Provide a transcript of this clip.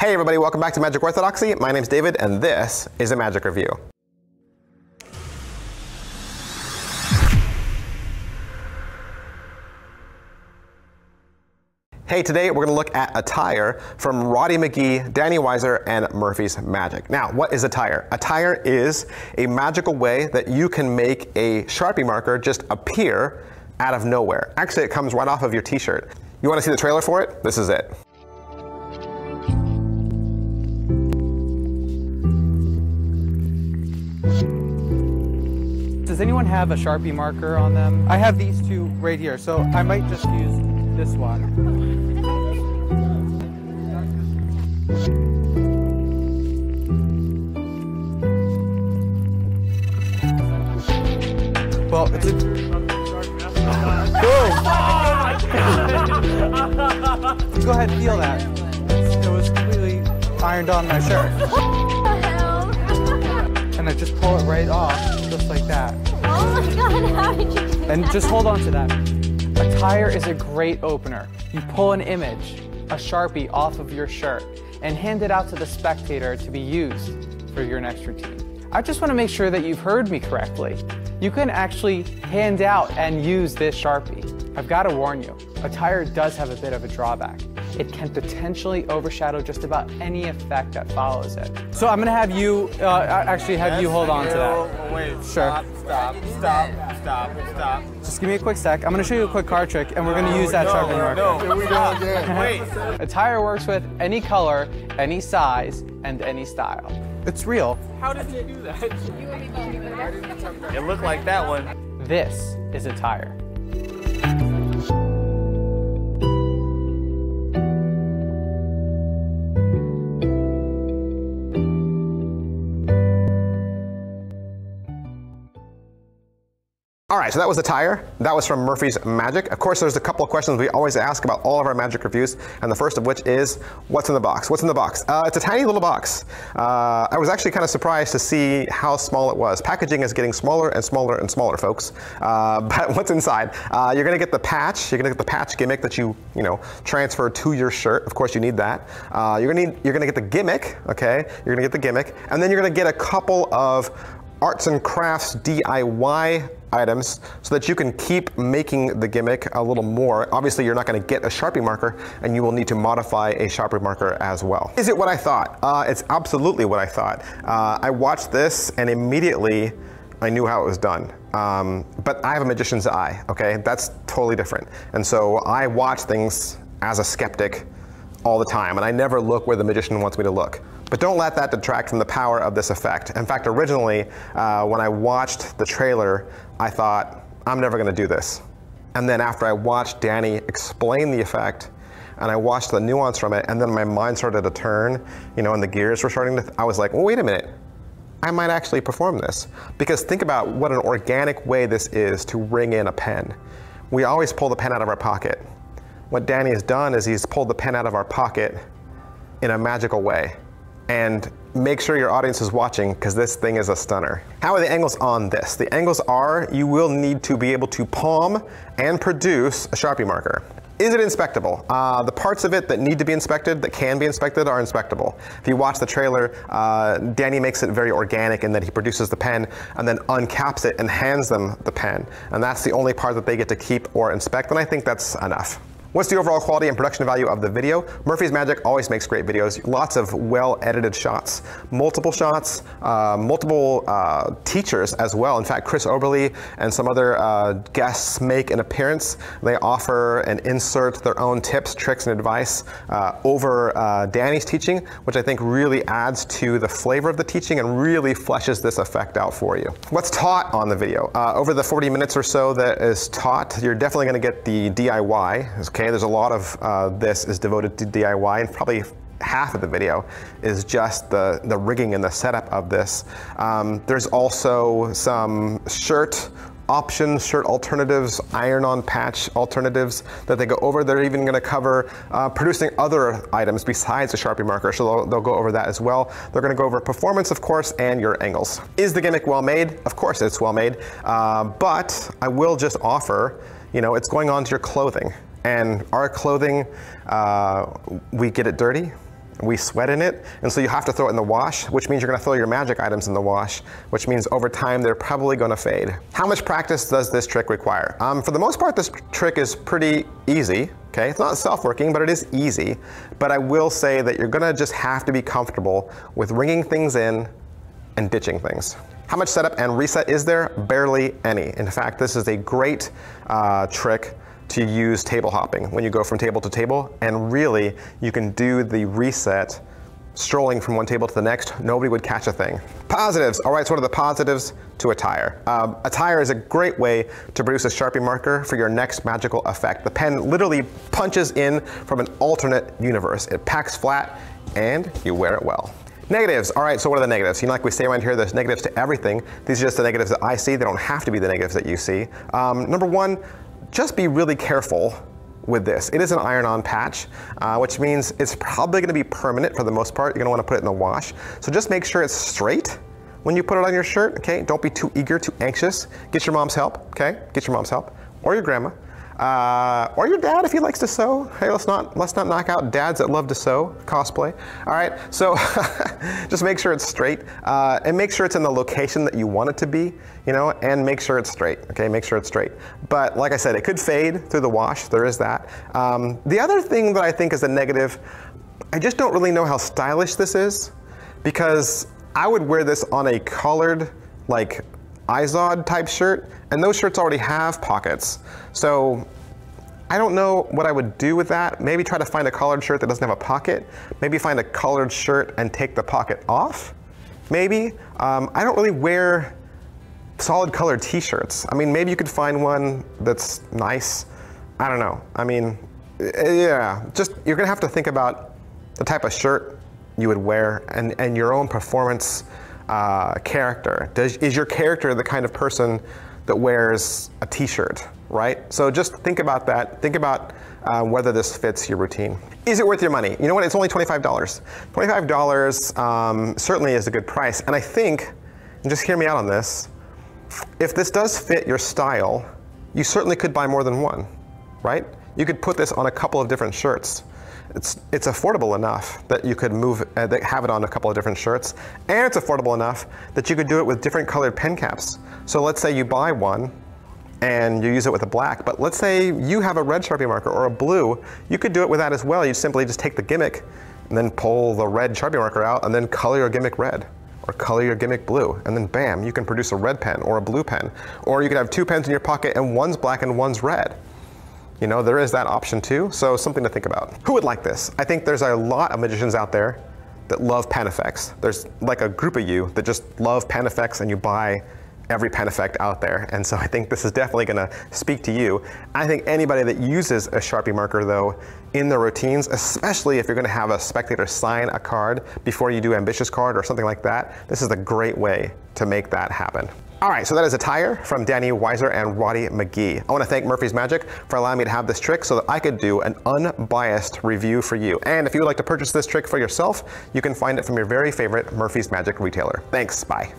Hey everybody, welcome back to Magic Orthodoxy. My name's David and this is a Magic Review. Hey, today we're gonna look at Attire from Roddy McGhie, Danny Weiser, and Murphy's Magic. Now, what is Attire? Attire is a magical way that you can make a Sharpie marker just appear out of nowhere. Actually, it comes right off of your t-shirt. You wanna see the trailer for it? This is it. Does anyone have a Sharpie marker on them? I have these two right here, so I might just use this one. Well, it's a... Go ahead and feel that. It was completely ironed on my shirt. And I just pull it right off, just like that. Oh my God, how did you do that? And just hold on to that. Attire is a great opener. You pull an image, a Sharpie, off of your shirt and hand it out to the spectator to be used for your next routine. I just want to make sure that you've heard me correctly. You can actually hand out and use this Sharpie. I've got to warn you, Attire does have a bit of a drawback. It can potentially overshadow just about any effect that follows it. So I'm gonna have you, you hold on to that. Wait, sure. Stop. Just give me a quick sec. I'm gonna show you a quick card trick and we're gonna use that Sharpie marker. No, we don't. Wait. Attire works with any color, any size, and any style. It's real. How did they do that? It looked like that one. This is Attire. All right, so that was Attire. That was from Murphy's Magic. Of course, there's a couple of questions we always ask about all of our Magic reviews, and the first of which is, what's in the box? What's in the box? It's a tiny little box. I was actually kind of surprised to see how small it was. Packaging is getting smaller and smaller and smaller, folks. But what's inside? You're gonna get the patch. You're gonna get the patch gimmick that you transfer to your shirt. Of course, you need that. You're gonna get the gimmick, okay? You're gonna get the gimmick, and then you're gonna get a couple of arts and crafts DIY items so that you can keep making the gimmick a little more. Obviously, you're not gonna get a Sharpie marker and you will need to modify a Sharpie marker as well. Is it what I thought? It's absolutely what I thought. I watched this and immediately I knew how it was done. But I have a magician's eye, okay? That's totally different. And so I watch things as a skeptic all the time and I never look where the magician wants me to look. But don't let that detract from the power of this effect. In fact, originally, when I watched the trailer, I thought, I'm never gonna do this. And then after I watched Danny explain the effect, and I watched the nuance from it, and then my mind started to turn, and the gears were starting to, I was like, well, wait a minute, I might actually perform this. Because think about what an organic way this is to ring in a pen. We always pull the pen out of our pocket. What Danny has done is he's pulled the pen out of our pocket in a magical way. And make sure your audience is watching because this thing is a stunner. How are the angles on this? The angles are you will need to be able to palm and produce a Sharpie marker. Is it inspectable? The parts of it that need to be inspected, that can be inspected, are inspectable. If you watch the trailer, Danny makes it very organic in that he produces the pen and then uncaps it and hands them the pen. And that's the only part that they get to keep or inspect, and I think that's enough. What's the overall quality and production value of the video? Murphy's Magic always makes great videos. Lots of well-edited shots. Multiple shots, multiple teachers as well. In fact, Chris Oberle and some other guests make an appearance. They offer and insert their own tips, tricks, and advice over Danny's teaching, which I think really adds to the flavor of the teaching and really fleshes this effect out for you. What's taught on the video? Over the 40 minutes or so that is taught, you're definitely gonna get the DIY. Okay, there's a lot of this is devoted to DIY and probably half of the video is just the rigging and the setup of this. There's also some shirt options, shirt alternatives, iron-on patch alternatives that they go over. They're even gonna cover producing other items besides a Sharpie marker, so they'll go over that as well. They're gonna go over performance, of course, and your angles. Is the gimmick well made? Of course it's well made, but I will just offer, it's going on to your clothing. And our clothing, we get it dirty, we sweat in it, and so you have to throw it in the wash, which means you're going to throw your magic items in the wash, which means over time they're probably going to fade. How much practice does this trick require? For the most part, this trick is pretty easy. Okay, it's not self-working, but it is easy. But I will say that you're going to just have to be comfortable with ringing things in and ditching things. How much setup and reset is there? Barely any. In fact, this is a great trick to use table hopping when you go from table to table, and really you can do the reset strolling from one table to the next. Nobody would catch a thing. Positives. All right, so what are the positives to Attire? Attire is a great way to produce a Sharpie marker for your next magical effect. The pen literally punches in from an alternate universe. It packs flat and you wear it well. Negatives. All right, so what are the negatives? You know, like we say around here, there's negatives to everything. These are just the negatives that I see. They don't have to be the negatives that you see. Number one, just be really careful with this. It is an iron-on patch, which means it's probably gonna be permanent for the most part. You're gonna wanna put it in the wash. So just make sure it's straight when you put it on your shirt, okay? Don't be too eager, too anxious. Get your mom's help, okay? Get your mom's help, or your grandma, or your dad if he likes to sew. Hey, let's not knock out dads that love to sew, cosplay. All right, so just make sure it's straight, and make sure it's in the location that you want it to be, you know, and make sure it's straight, okay? Make sure it's straight. But like I said, it could fade through the wash, there is that. The other thing that I think is a negative, I just don't really know how stylish this is, because I would wear this on a collared, like, IZOD type shirt, and those shirts already have pockets. So I don't know what I would do with that. Maybe try to find a collared shirt that doesn't have a pocket. Maybe find a collared shirt and take the pocket off. Maybe. I don't really wear solid colored t-shirts. I mean, maybe you could find one that's nice. I don't know. I mean, yeah, just, you're gonna have to think about the type of shirt you would wear and your own performance. Character. Is your character the kind of person that wears a t-shirt, right? So just think about that. Think about whether this fits your routine. Is it worth your money? You know what, it's only $25. $25 certainly is a good price. And I think, and just hear me out on this, if this does fit your style, you certainly could buy more than one, right? You could put this on a couple of different shirts. It's affordable enough that you could move, have it on a couple of different shirts, and it's affordable enough that you could do it with different colored pen caps. So let's say you buy one and you use it with a black, but let's say you have a red Sharpie marker or a blue, you could do it with that as well. You simply just take the gimmick and then pull the red Sharpie marker out and then color your gimmick red or color your gimmick blue, and then bam, you can produce a red pen or a blue pen, or you could have two pens in your pocket and one's black and one's red. You know, there is that option too, so something to think about. Who would like this? I think there's a lot of magicians out there that love pen effects. There's like a group of you that just love pen effects and you buy every pen effect out there. And so I think this is definitely gonna speak to you. I think anybody that uses a Sharpie marker though in their routines, especially if you're gonna have a spectator sign a card before you do ambitious card or something like that, this is a great way to make that happen. All right, so that is Attire from Danny Weiser and Roddy McGhie. I wanna thank Murphy's Magic for allowing me to have this trick so that I could do an unbiased review for you. And if you would like to purchase this trick for yourself, you can find it from your very favorite Murphy's Magic retailer. Thanks, bye.